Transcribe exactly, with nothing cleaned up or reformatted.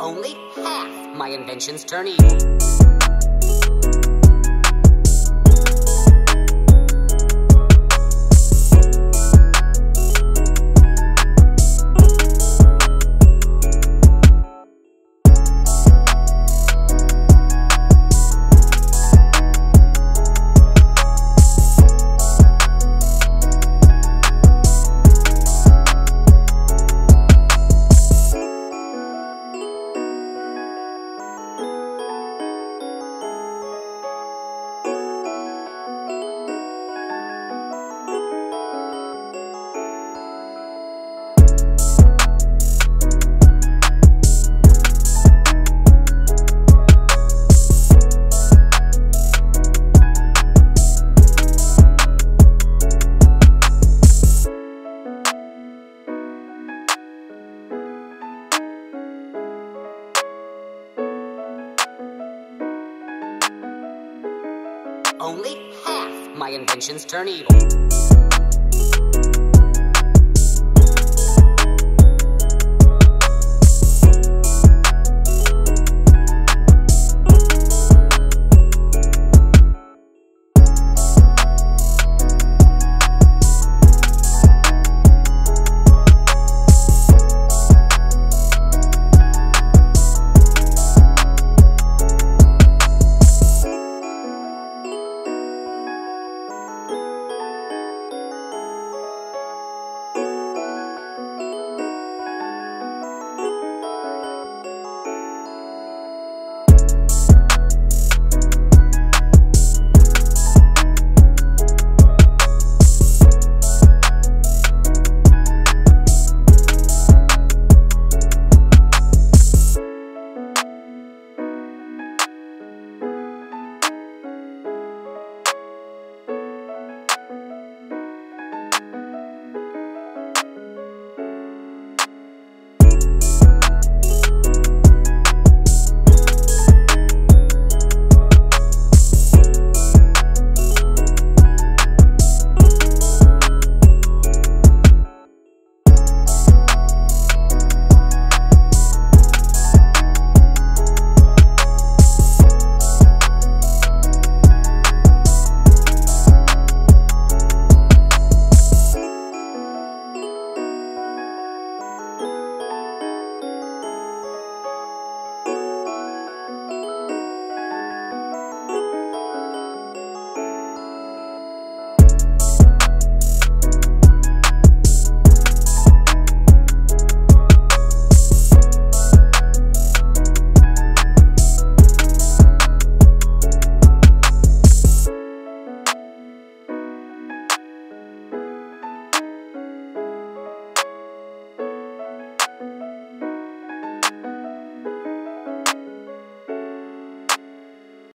only half my inventions turn evil. Only half my inventions turn evil.